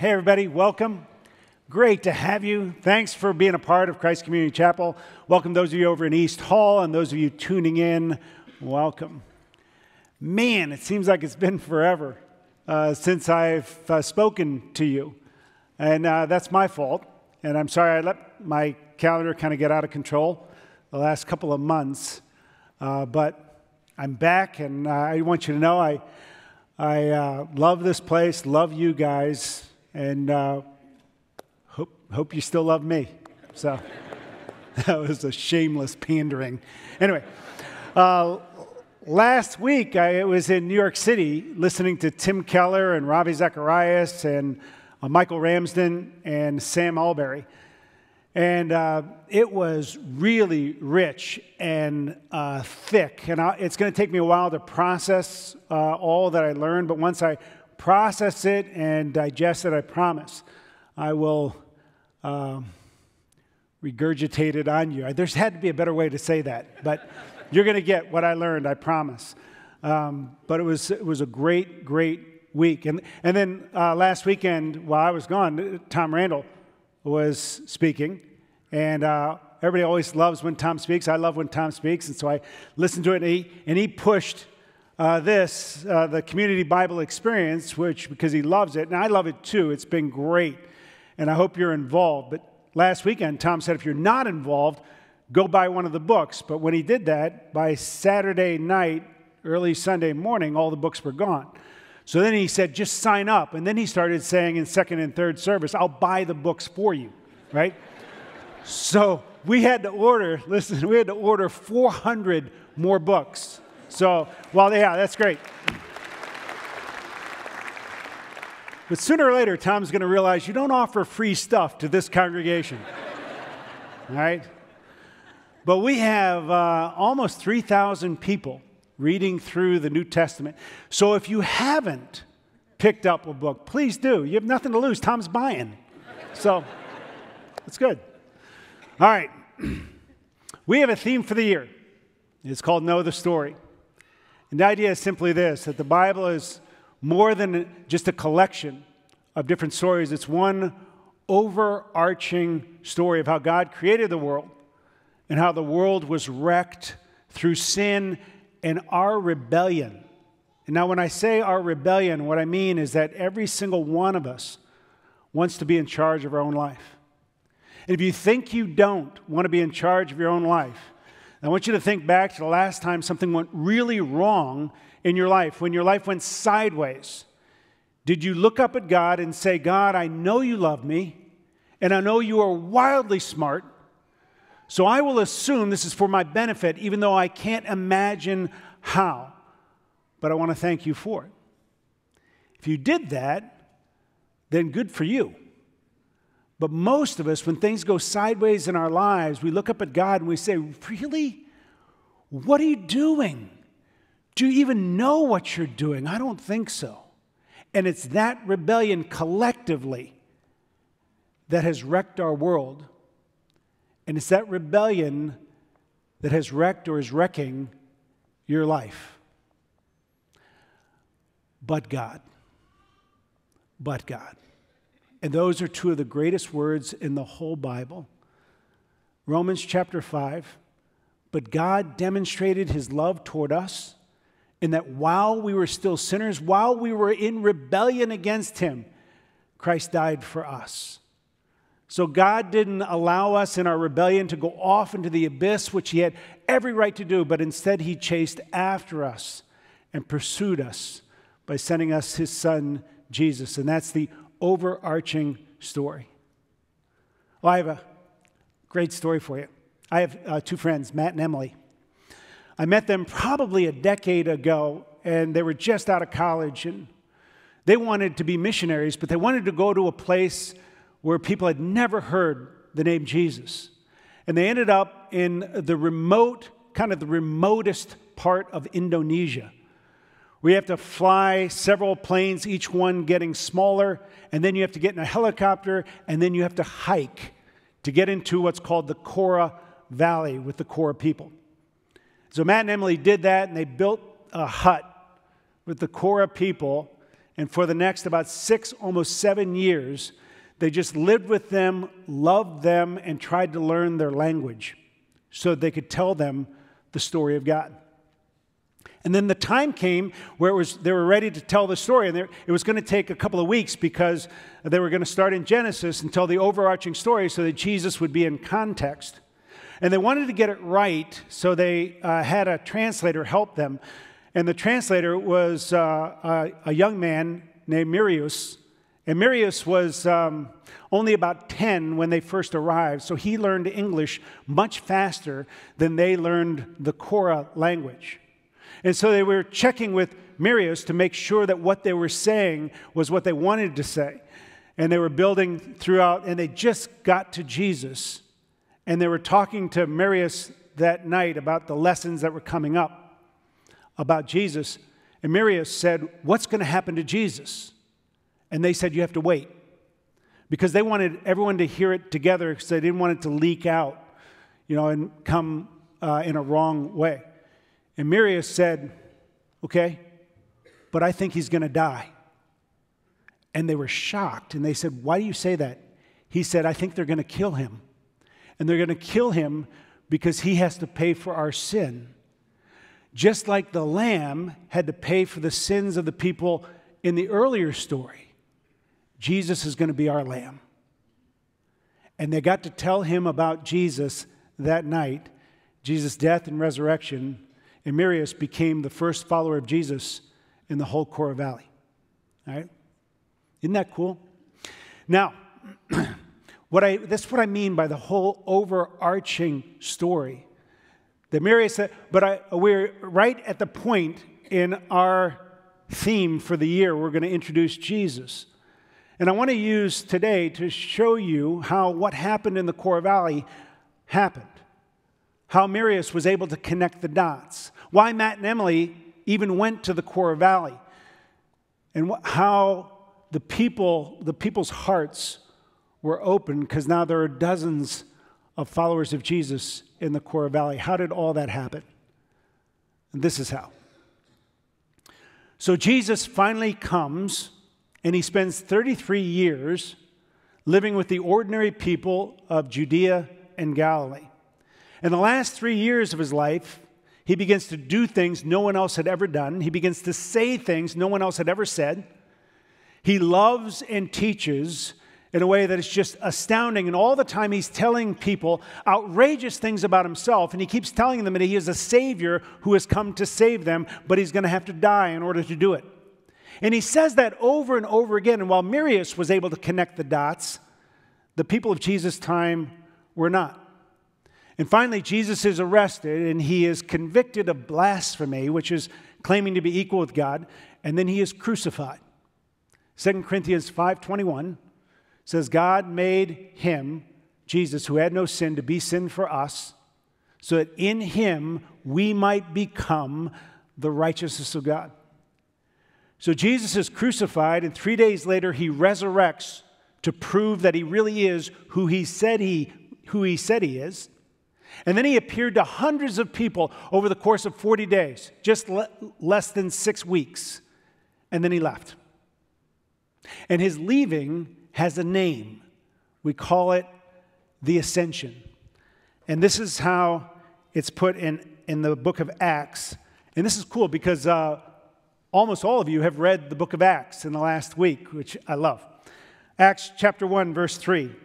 Hey, everybody. Welcome. Great to have you. Thanks for being a part of Christ Community Chapel. Welcome those of you over in East Hall and those of you tuning in. Welcome. Man, it seems like it's been forever since I've spoken to you. And that's my fault. And I'm sorry I let my calendar kind of get out of control the last couple of months. But I'm back, and I want you to know I love this place, love you guys, and hope you still love me. So that was a shameless pandering. Anyway, last week I was in New York City listening to Tim Keller and Ravi Zacharias and Michael Ramsden and Sam Albury. And it was really rich and thick. And it's going to take me a while to process all that I learned. But once I process it and digest it, I promise I will regurgitate it on you. There's had to be a better way to say that. But you're going to get what I learned, I promise. But it was a great, great week. And then last weekend, while I was gone, Tom Randall was speaking, and everybody always loves when Tom speaks. I love when Tom speaks, and so I listened to it, and he pushed the Community Bible Experience, which, because he loves it, and I love it too. It's been great, and I hope you're involved. But last weekend, Tom said, if you're not involved, go buy one of the books. But when he did that, by Saturday night, early Sunday morning, all the books were gone. So then he said, just sign up. And then he started saying in second and third service, I'll buy the books for you, right? So we had to order, listen, we had to order 400 more books. So, well, yeah, that's great. But sooner or later, Tom's going to realize you don't offer free stuff to this congregation, all right? But we have almost 3,000 people reading through the New Testament. So if you haven't picked up a book, please do. You have nothing to lose. Tom's buying. So that's good. All right. We have a theme for the year. It's called Know the Story. And the idea is simply this, that the Bible is more than just a collection of different stories. It's one overarching story of how God created the world and how the world was wrecked through sin and our rebellion. And now when I say our rebellion, what I mean is that every single one of us wants to be in charge of our own life. And if you think you don't want to be in charge of your own life, I want you to think back to the last time something went really wrong in your life, when your life went sideways. Did you look up at God and say, God, I know you love me, and I know you are wildly smart, so I will assume this is for my benefit, even though I can't imagine how. But I want to thank you for it. If you did that, then good for you. But most of us, when things go sideways in our lives, we look up at God and we say, really? What are you doing? Do you even know what you're doing? I don't think so. And it's that rebellion collectively that has wrecked our world. And it's that rebellion that has wrecked or is wrecking your life. But God. But God. And those are two of the greatest words in the whole Bible. Romans chapter 5. But God demonstrated his love toward us in that while we were still sinners, while we were in rebellion against him, Christ died for us. So God didn't allow us in our rebellion to go off into the abyss, which he had every right to do, but instead he chased after us and pursued us by sending us his son, Jesus. And that's the overarching story. Well, I have a great story for you. I have two friends, Matt and Emily. I met them probably a decade ago, and they were just out of college, and they wanted to be missionaries, but they wanted to go to a place where people had never heard the name Jesus. And they ended up in the remote, kind of the remotest part of Indonesia. We have to fly several planes, each one getting smaller, and then you have to get in a helicopter, and then you have to hike to get into what's called the Korah Valley with the Korah people. So Matt and Emily did that, and they built a hut with the Korah people, And for the next about 6, almost 7 years, they just lived with them, loved them, and tried to learn their language so they could tell them the story of God. And then the time came where they were ready to tell the story, and it was going to take a couple of weeks because they were going to start in Genesis and tell the overarching story so that Jesus would be in context. And they wanted to get it right, so they had a translator help them. And the translator was a young man named Marius. And Marius was only about 10 when they first arrived, so he learned English much faster than they learned the Korah language. And so they were checking with Marius to make sure that what they were saying was what they wanted to say. And they were building throughout, and they just got to Jesus. And they were talking to Marius that night about the lessons that were coming up about Jesus. And Marius said, "What's going to happen to Jesus?" And they said, "You have to wait," because they wanted everyone to hear it together because they didn't want it to leak out, you know, and come in a wrong way. And Marius said, "Okay, but I think he's going to die." And they were shocked, and they said, "Why do you say that?" He said, "I think they're going to kill him, and they're going to kill him because he has to pay for our sin, just like the lamb had to pay for the sins of the people in the earlier story. Jesus is going to be our lamb." And they got to tell him about Jesus that night, Jesus' death and resurrection, and Marius became the first follower of Jesus in the whole Korah Valley. All right? Isn't that cool? Now, that's what I mean by the whole overarching story. That Marius said, but we're right at the point in our theme for the year. We're going to introduce Jesus. And I want to use today to show you how what happened in the Korah Valley happened, how Marius was able to connect the dots, why Matt and Emily even went to the Korah Valley, and how the people's hearts were open because now there are dozens of followers of Jesus in the Korah Valley. How did all that happen? And this is how. So Jesus finally comes, and he spends 33 years living with the ordinary people of Judea and Galilee. In the last 3 years of his life, he begins to do things no one else had ever done. He begins to say things no one else had ever said. He loves and teaches in a way that is just astounding. And all the time he's telling people outrageous things about himself. And he keeps telling them that he is a savior who has come to save them, but he's going to have to die in order to do it. And he says that over and over again. And while Marius was able to connect the dots, the people of Jesus' time were not. And finally, Jesus is arrested, and he is convicted of blasphemy, which is claiming to be equal with God. And then he is crucified. 2 Corinthians 5:21. Says, God made him, Jesus, who had no sin, to be sin for us, so that in him we might become the righteousness of God. So Jesus is crucified, and 3 days later he resurrects to prove that he really is who he said he is. And then he appeared to hundreds of people over the course of 40 days, just less than 6 weeks. And then he left. And his leaving has a name. We call it the Ascension. And this is how it's put in the book of Acts. And this is cool because almost all of you have read the book of Acts in the last week, which I love. Acts chapter 1, verse 3.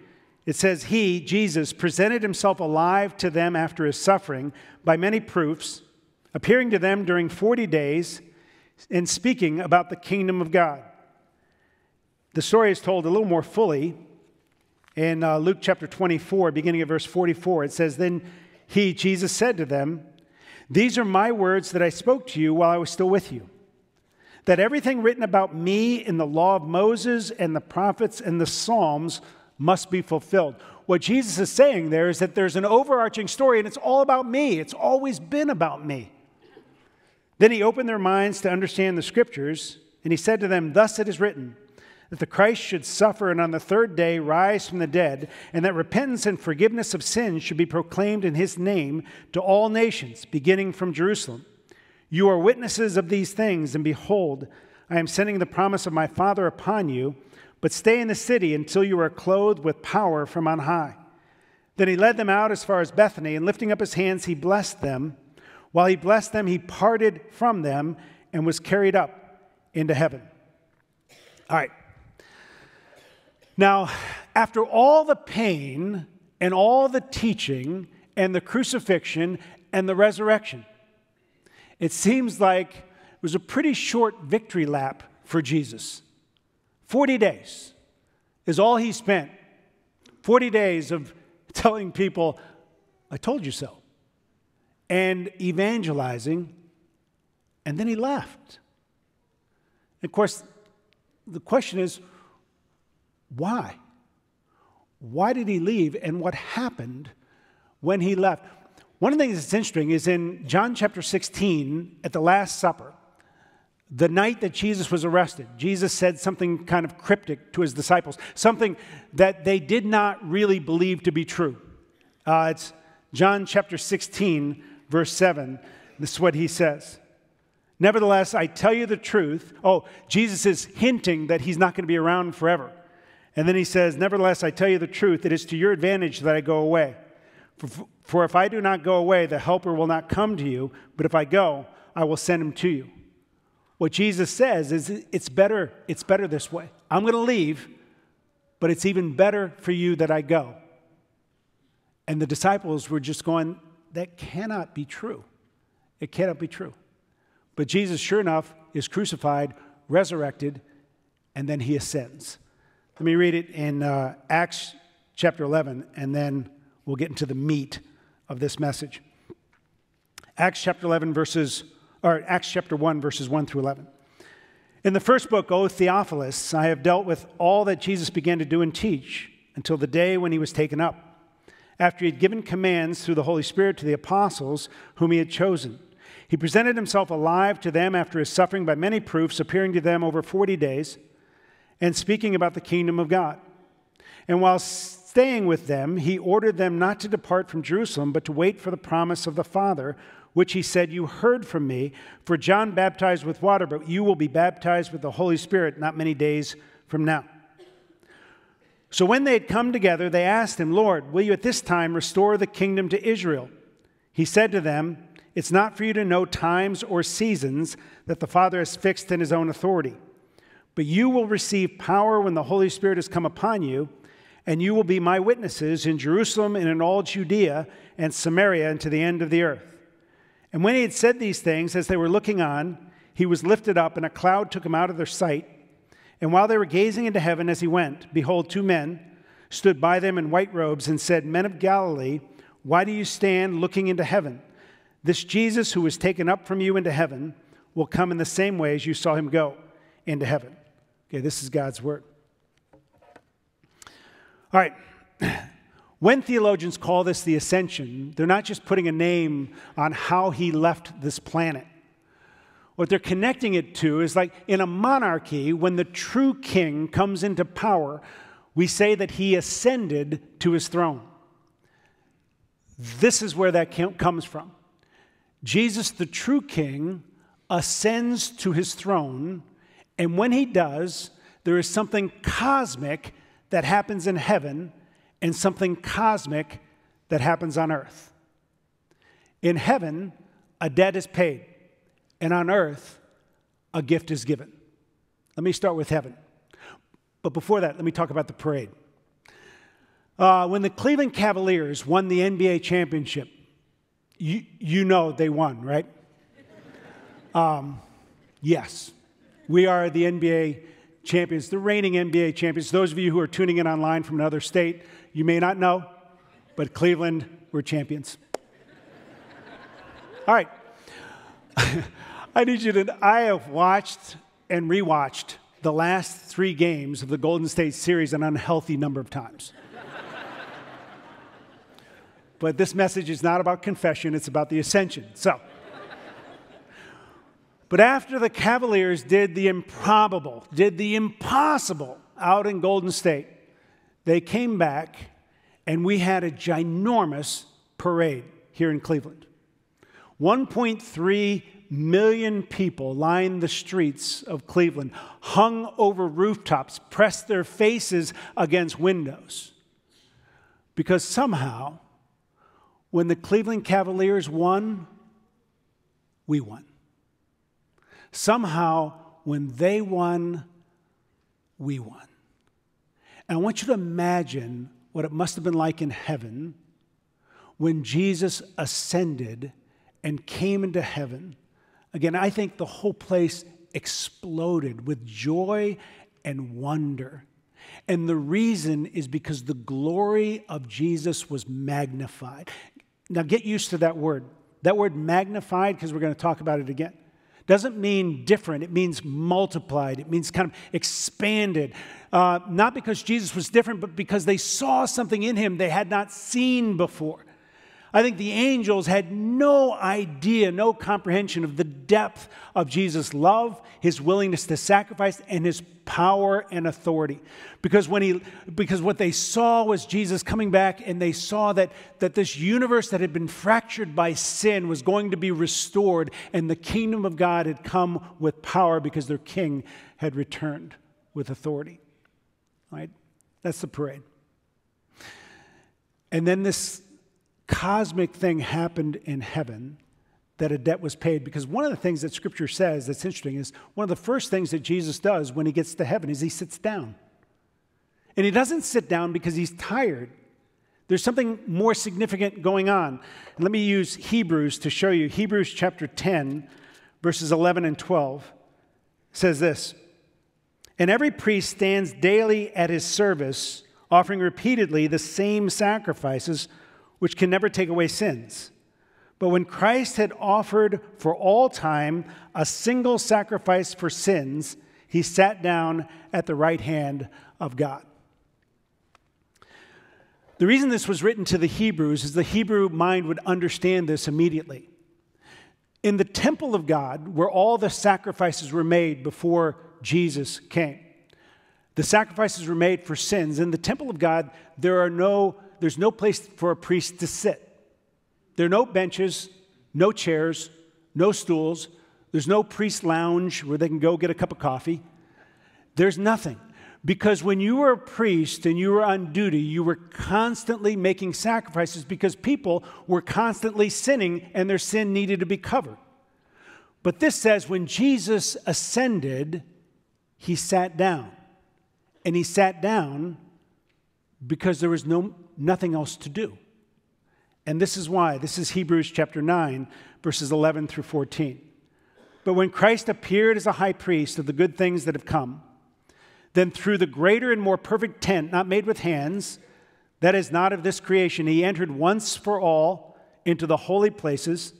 It says, he, Jesus, presented himself alive to them after his suffering by many proofs, appearing to them during 40 days and speaking about the kingdom of God. The story is told a little more fully in Luke chapter 24, beginning at verse 44. It says, then he, Jesus, said to them, these are my words that I spoke to you while I was still with you, that everything written about me in the law of Moses and the prophets and the Psalms must be fulfilled. What Jesus is saying there is that there's an overarching story, and it's all about me. It's always been about me. Then he opened their minds to understand the scriptures, and he said to them, thus it is written, that the Christ should suffer and on the third day rise from the dead, and that repentance and forgiveness of sins should be proclaimed in his name to all nations, beginning from Jerusalem. You are witnesses of these things, and behold, I am sending the promise of my Father upon you, but stay in the city until you are clothed with power from on high." Then he led them out as far as Bethany, and lifting up his hands, he blessed them. While he blessed them, he parted from them and was carried up into heaven. All right. Now, after all the pain and all the teaching and the crucifixion and the resurrection, it seems like it was a pretty short victory lap for Jesus. 40 days is all he spent. 40 days of telling people, "I told you so," and evangelizing, and then he left. And of course, the question is, why? Why did he leave, and what happened when he left? One of the things that's interesting is in John chapter 16, at the Last Supper, the night that Jesus was arrested, Jesus said something kind of cryptic to his disciples, something that they did not really believe to be true. It's John chapter 16, verse 7. This is what he says. "Nevertheless, I tell you the truth." Oh, Jesus is hinting that he's not going to be around forever. And then he says, "Nevertheless, I tell you the truth. It is to your advantage that I go away. For if I do not go away, the Helper will not come to you. But if I go, I will send him to you." What Jesus says is, it's better this way. I'm going to leave, but it's even better for you that I go. And the disciples were just going, that cannot be true. It cannot be true. But Jesus, sure enough, is crucified, resurrected, and then he ascends. Let me read it in Acts chapter 11, and then we'll get into the meat of this message. Acts chapter 1, verses 1 through 11. "In the first book, O Theophilus, I have dealt with all that Jesus began to do and teach until the day when he was taken up, after he had given commands through the Holy Spirit to the apostles whom he had chosen. He presented himself alive to them after his suffering by many proofs, appearing to them over 40 days, and speaking about the kingdom of God. And while staying with them, he ordered them not to depart from Jerusalem, but to wait for the promise of the Father, which he said, 'You heard from me, for John baptized with water, but you will be baptized with the Holy Spirit not many days from now.' So when they had come together, they asked him, 'Lord, will you at this time restore the kingdom to Israel?' He said to them, 'It's not for you to know times or seasons that the Father has fixed in his own authority, but you will receive power when the Holy Spirit has come upon you, and you will be my witnesses in Jerusalem and in all Judea and Samaria and to the end of the earth.' And when he had said these things, as they were looking on, he was lifted up, and a cloud took him out of their sight. And while they were gazing into heaven as he went, behold, two men stood by them in white robes and said, 'Men of Galilee, why do you stand looking into heaven? This Jesus who was taken up from you into heaven will come in the same way as you saw him go into heaven.'" Okay, this is God's word. All right. When theologians call this the ascension, they're not just putting a name on how he left this planet. What they're connecting it to is like in a monarchy, when the true king comes into power, we say that he ascended to his throne. This is where that comes from. Jesus, the true king, ascends to his throne, and when he does, there is something cosmic that happens in heaven and something cosmic that happens on earth. In heaven, a debt is paid, and on earth, a gift is given. Let me start with heaven. But before that, let me talk about the parade. When the Cleveland Cavaliers won the NBA championship, you know they won, right? Yes, we are the NBA champions, the reigning NBA champions. Those of you who are tuning in online from another state, you may not know, but Cleveland, we're champions. All right. I have watched and rewatched the last three games of the Golden State series an unhealthy number of times. But this message is not about confession, it's about the ascension. So, but after the Cavaliers did the improbable, did the impossible out in Golden State, they came back, and we had a ginormous parade here in Cleveland. 1.3 3 million people lined the streets of Cleveland, hung over rooftops, pressed their faces against windows. Because somehow, when the Cleveland Cavaliers won, we won. Somehow, when they won, we won. And I want you to imagine what it must have been like in heaven when Jesus ascended and came into heaven. Again, I think the whole place exploded with joy and wonder. And the reason is because the glory of Jesus was magnified. Now get used to that word. That word magnified, because we're going to talk about it again, doesn't mean different. It means multiplied. It means kind of expanded. Not because Jesus was different, but because they saw something in him they had not seen before. I think the angels had no idea, no comprehension of the depth of Jesus' love, his willingness to sacrifice, and his power and authority. Because what they saw was Jesus coming back, and they saw that this universe that had been fractured by sin was going to be restored, and the kingdom of God had come with power because their king had returned with authority. All right? That's the parade. And then this cosmic thing happened in heaven, that a debt was paid. Because one of the things that Scripture says that's interesting is one of the first things that Jesus does when he gets to heaven is he sits down. And he doesn't sit down because he's tired. There's something more significant going on. And let me use Hebrews to show you. Hebrews chapter 10, verses 11 and 12 says this, "And every priest stands daily at his service, offering repeatedly the same sacrifices, which can never take away sins. But when Christ had offered for all time a single sacrifice for sins, he sat down at the right hand of God." The reason this was written to the Hebrews is the Hebrew mind would understand this immediately. In the temple of God, where all the sacrifices were made before Jesus came, the sacrifices were made for sins. In the temple of God, there's no place for a priest to sit. There are no benches, no chairs, no stools. There's no priest lounge where they can go get a cup of coffee. There's nothing. Because when you were a priest and you were on duty, you were constantly making sacrifices because people were constantly sinning and their sin needed to be covered. But this says when Jesus ascended, he sat down. And he sat down because there was nothing else to do. And this is why. This is Hebrews chapter 9, verses 11 through 14. "But when Christ appeared as a high priest of the good things that have come, then through the greater and more perfect tent, not made with hands, that is not of this creation, he entered once for all into the holy places,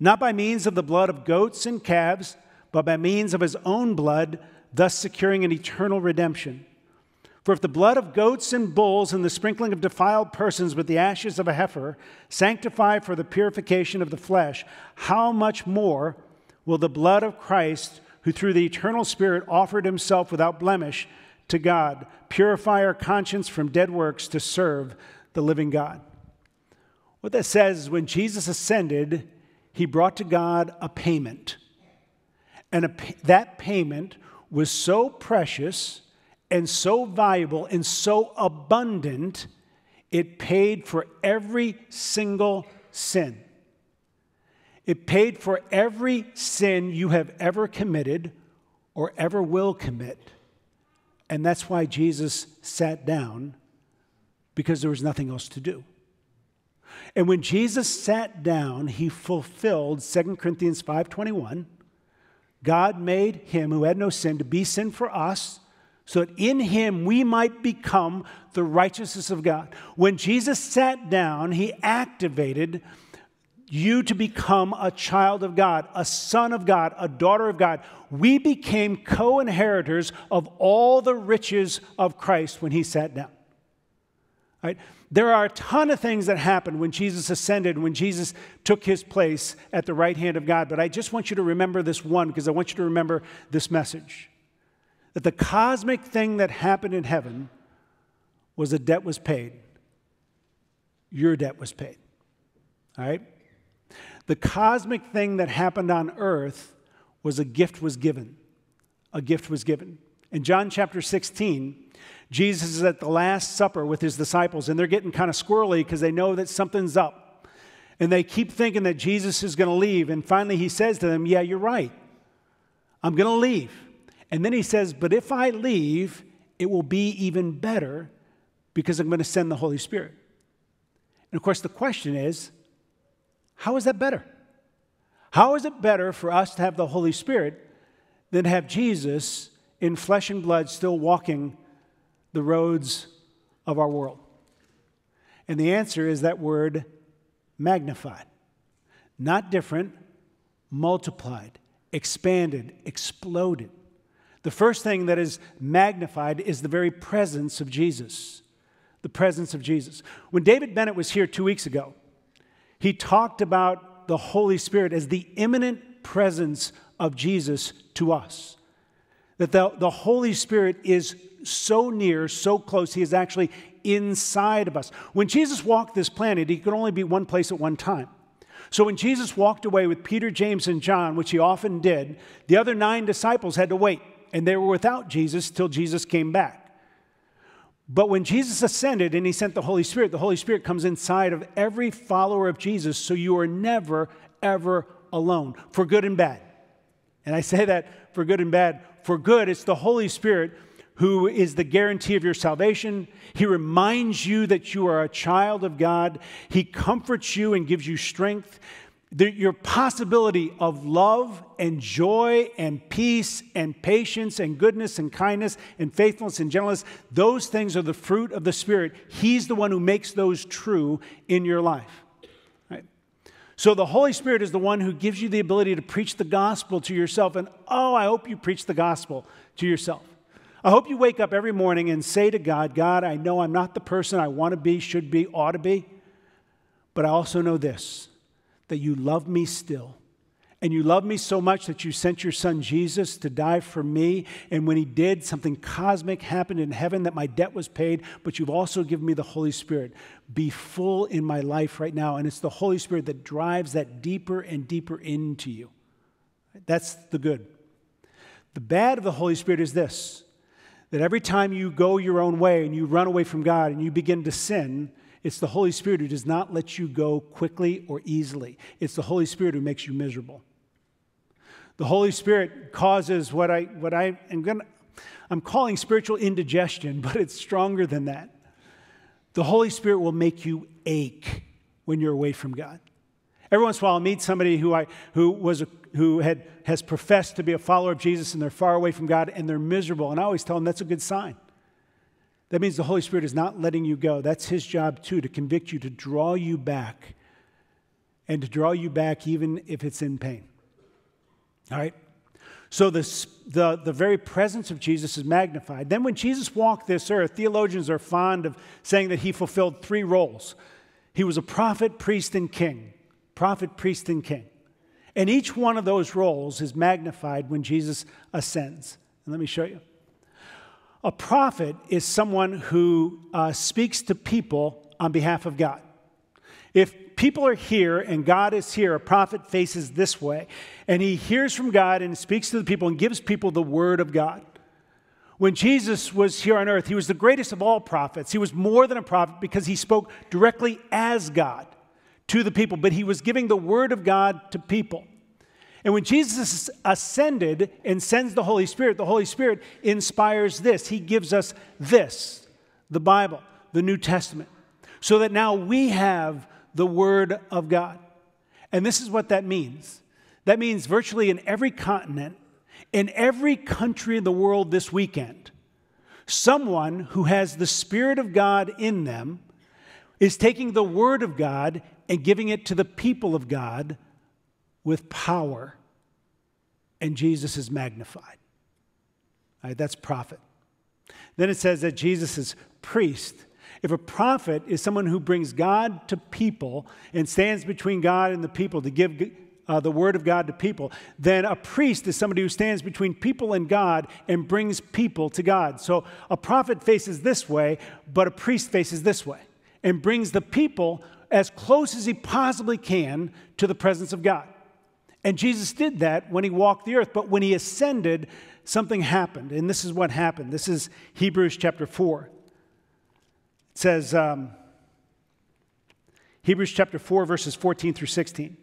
not by means of the blood of goats and calves, but by means of his own blood, thus securing an eternal redemption. For if the blood of goats and bulls and the sprinkling of defiled persons with the ashes of a heifer sanctify for the purification of the flesh, how much more will the blood of Christ, who through the eternal Spirit offered himself without blemish to God, purify our conscience from dead works to serve the living God?" What that says is when Jesus ascended, he brought to God a payment. And that payment was so precious and so valuable and so abundant, it paid for every single sin. It paid for every sin you have ever committed or ever will commit. And that's why Jesus sat down, because there was nothing else to do. And when Jesus sat down, he fulfilled 2 Corinthians 5:21. "God made him who had no sin to be sin for us, so that in him we might become the righteousness of God." When Jesus sat down, he activated you to become a child of God, a son of God, a daughter of God. We became co-inheritors of all the riches of Christ when he sat down. Right? There are a ton of things that happened when Jesus ascended, when Jesus took his place at the right hand of God. But I just want you to remember this one, because I want you to remember this message. That the cosmic thing that happened in heaven was a debt was paid. Your debt was paid. All right? The cosmic thing that happened on earth was a gift was given. A gift was given. In John chapter 16, Jesus is at the Last Supper with his disciples, and they're getting kind of squirrely because they know that something's up. And they keep thinking that Jesus is going to leave. And finally he says to them, yeah, you're right. I'm going to leave. And then he says, but if I leave, it will be even better because I'm going to send the Holy Spirit. And of course the question is, how is that better? How is it better for us to have the Holy Spirit than to have Jesus in flesh and blood still walking the roads of our world? And the answer is that word magnified. Not different, multiplied, expanded, exploded. The first thing that is magnified is the very presence of Jesus. The presence of Jesus. When David Bennett was here 2 weeks ago, he talked about the Holy Spirit as the imminent presence of Jesus to us. That the Holy Spirit is so near, so close, he is actually inside of us. When Jesus walked this planet, he could only be one place at one time. So when Jesus walked away with Peter, James, and John, which he often did, the other 9 disciples had to wait, and they were without Jesus till Jesus came back. But when Jesus ascended and he sent the Holy Spirit comes inside of every follower of Jesus, so you are never, ever alone, for good and bad. And I say that for good and bad. For good, it's the Holy Spirit who is the guarantee of your salvation. He reminds you that you are a child of God. He comforts you and gives you strength. Your possibility of love and joy and peace and patience and goodness and kindness and faithfulness and gentleness, those things are the fruit of the Spirit. He's the one who makes those true in your life. Right? So the Holy Spirit is the one who gives you the ability to preach the gospel to yourself. And oh, I hope you preach the gospel to yourself. I hope you wake up every morning and say to God, God, I know I'm not the person I want to be, should be, ought to be, but I also know this, that you love me still. And you love me so much that you sent your son Jesus to die for me. And when he did, something cosmic happened in heaven that my debt was paid, but you've also given me the Holy Spirit. Be full in my life right now. And it's the Holy Spirit that drives that deeper and deeper into you. That's the good. The bad of the Holy Spirit is this, that every time you go your own way and you run away from God and you begin to sin, it's the Holy Spirit who does not let you go quickly or easily. It's the Holy Spirit who makes you miserable. The Holy Spirit causes I'm calling spiritual indigestion, but it's stronger than that. The Holy Spirit will make you ache when you're away from God. Every once in a while, I'll meet somebody who has professed to be a follower of Jesus, and they're far away from God, and they're miserable. And I always tell them that's a good sign. That means the Holy Spirit is not letting you go. That's his job, too, to convict you, to draw you back, and to draw you back even if it's in pain. All right? So the very presence of Jesus is magnified. Then when Jesus walked this earth, theologians are fond of saying that he fulfilled 3 roles. He was a prophet, priest, and king. Prophet, priest, and king. And each one of those roles is magnified when Jesus ascends. And let me show you. A prophet is someone who speaks to people on behalf of God. If people are here and God is here, a prophet faces this way, and he hears from God and speaks to the people and gives people the word of God. When Jesus was here on earth, he was the greatest of all prophets. He was more than a prophet because he spoke directly as God to the people, but he was giving the word of God to people. And when Jesus ascended and sends the Holy Spirit inspires this. He gives us this, the Bible, the New Testament, so that now we have the Word of God. And this is what that means. That means virtually in every continent, in every country in the world this weekend, someone who has the Spirit of God in them is taking the Word of God and giving it to the people of God with power, and Jesus is magnified. All right, that's prophet. Then it says that Jesus is priest. If a prophet is someone who brings God to people and stands between God and the people to give the word of God to people, then a priest is somebody who stands between people and God and brings people to God. So a prophet faces this way, but a priest faces this way and brings the people as close as he possibly can to the presence of God. And Jesus did that when he walked the earth. But when he ascended, something happened. And this is what happened. This is Hebrews chapter 4. It says, Hebrews chapter 4, verses 14 through 16.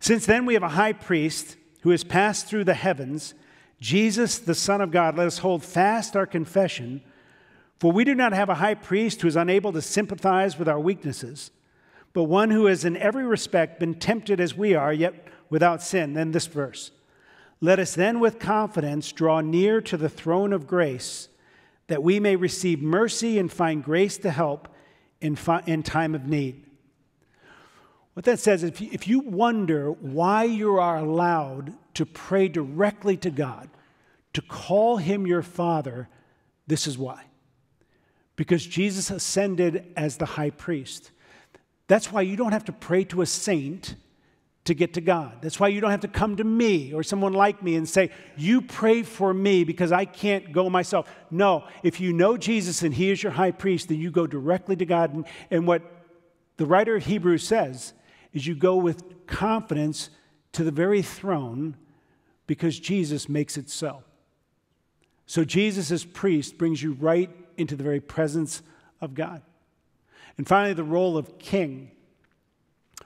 Since then we have a high priest who has passed through the heavens, Jesus, the Son of God. Let us hold fast our confession, for we do not have a high priest who is unable to sympathize with our weaknesses, but one who has in every respect been tempted as we are, yet without sin. Then this verse. Let us then with confidence draw near to the throne of grace, that we may receive mercy and find grace to help in time of need. What that says, if you wonder why you are allowed to pray directly to God, to call him your Father, this is why. Because Jesus ascended as the high priest. That's why you don't have to pray to a saint to get to God. That's why you don't have to come to me or someone like me and say, you pray for me because I can't go myself. No, if you know Jesus and he is your high priest, then you go directly to God. And what the writer of Hebrews says is you go with confidence to the very throne because Jesus makes it so. So Jesus as priest brings you right into the very presence of God. And finally, the role of king.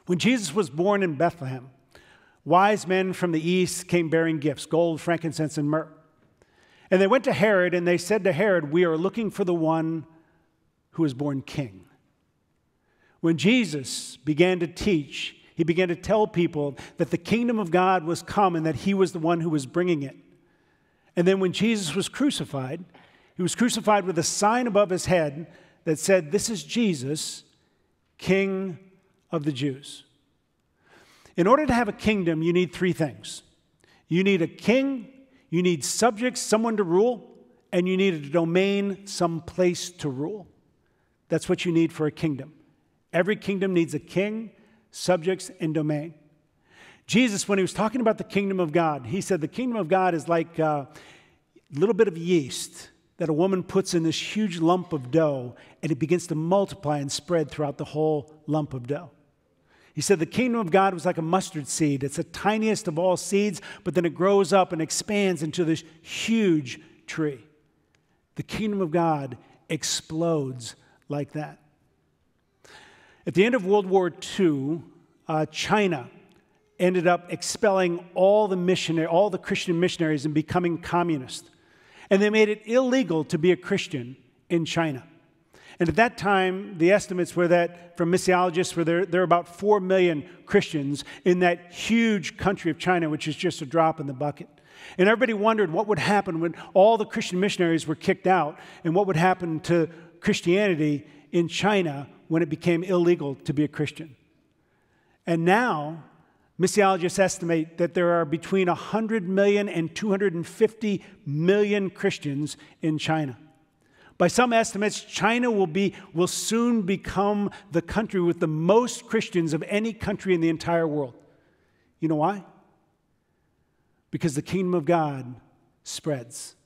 When Jesus was born in Bethlehem, wise men from the east came bearing gifts, gold, frankincense, and myrrh. And they went to Herod, and they said to Herod, we are looking for the one who is born king. When Jesus began to teach, he began to tell people that the kingdom of God was come and that he was the one who was bringing it. And then when Jesus was crucified, he was crucified with a sign above his head that said, this is Jesus, King of the Jews. In order to have a kingdom, you need three things. You need a king, you need subjects, someone to rule, and you need a domain, some place to rule. That's what you need for a kingdom. Every kingdom needs a king, subjects, and domain. Jesus, when he was talking about the kingdom of God, he said the kingdom of God is like a little bit of yeast that a woman puts in this huge lump of dough, and it begins to multiply and spread throughout the whole lump of dough. He said the kingdom of God was like a mustard seed. It's the tiniest of all seeds, but then it grows up and expands into this huge tree. The kingdom of God explodes like that. At the end of World War II, China ended up expelling all the Christian missionaries and becoming communist. And they made it illegal to be a Christian in China. And at that time, the estimates were that, from missiologists, were there were about 4 million Christians in that huge country of China, which is just a drop in the bucket. And everybody wondered what would happen when all the Christian missionaries were kicked out, and what would happen to Christianity in China when it became illegal to be a Christian. And now, missiologists estimate that there are between 100 million and 250 million Christians in China. By some estimates, China will soon become the country with the most Christians of any country in the entire world. You know why? Because the kingdom of God spreads.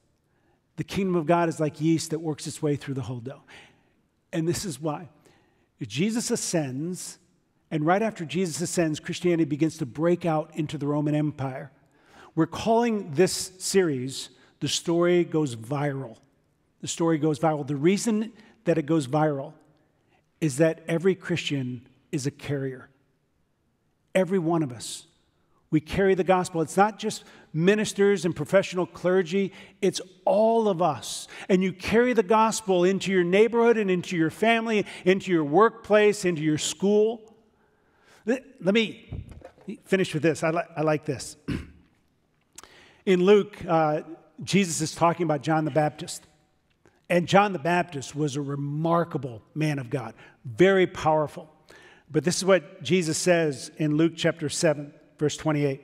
The kingdom of God is like yeast that works its way through the whole dough. And this is why. If Jesus ascends, and right after Jesus ascends, Christianity begins to break out into the Roman Empire. We're calling this series, The Story Goes Viral. The story goes viral. The reason that it goes viral is that every Christian is a carrier. Every one of us. We carry the gospel. It's not just ministers and professional clergy. It's all of us. And you carry the gospel into your neighborhood and into your family, into your workplace, into your school. Let me finish with this. I like this. In Luke, Jesus is talking about John the Baptist. And John the Baptist was a remarkable man of God, very powerful. But this is what Jesus says in Luke chapter 7, verse 28.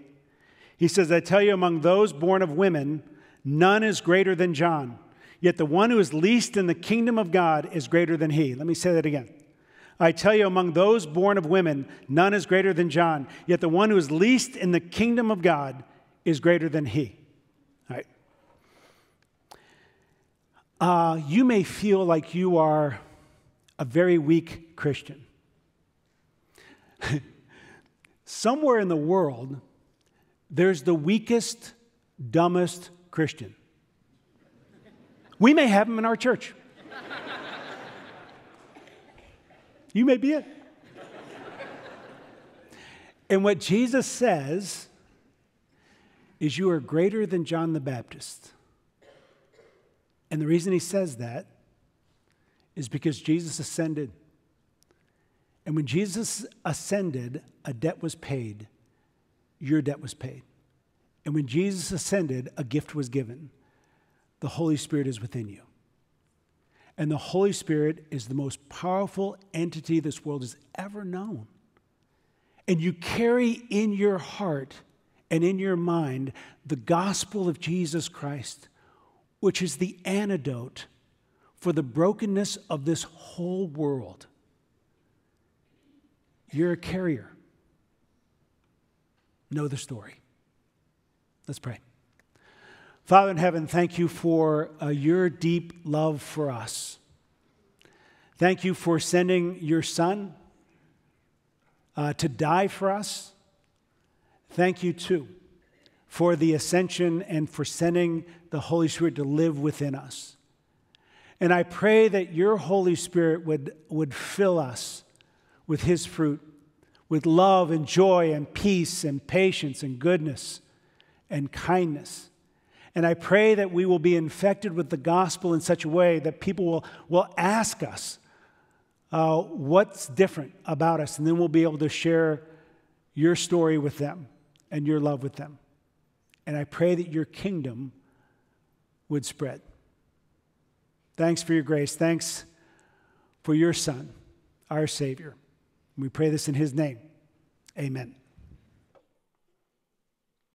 He says, I tell you, among those born of women, none is greater than John. Yet the one who is least in the kingdom of God is greater than he. Let me say that again. I tell you, among those born of women, none is greater than John. Yet the one who is least in the kingdom of God is greater than he. All right. You may feel like you are a very weak Christian. Somewhere in the world, there's the weakest, dumbest Christian. We may have him in our church. You may be it. And what Jesus says is you are greater than John the Baptist. And the reason he says that is because Jesus ascended. And when Jesus ascended, a debt was paid. Your debt was paid. And when Jesus ascended, a gift was given. The Holy Spirit is within you. And the Holy Spirit is the most powerful entity this world has ever known. And you carry in your heart and in your mind the gospel of Jesus Christ, which is the antidote for the brokenness of this whole world. You're a carrier. Know the story. Let's pray. Father in heaven, thank you for your deep love for us. Thank you for sending your Son to die for us. Thank you, too, for the ascension and for sending the Holy Spirit to live within us. And I pray that your Holy Spirit would fill us with his fruit, with love and joy and peace and patience and goodness and kindness. And I pray that we will be infected with the gospel in such a way that people will ask us what's different about us, and then we'll be able to share your story with them and your love with them. And I pray that your kingdom would spread. Thanks for your grace. Thanks for your Son, our Savior. We pray this in his name. Amen.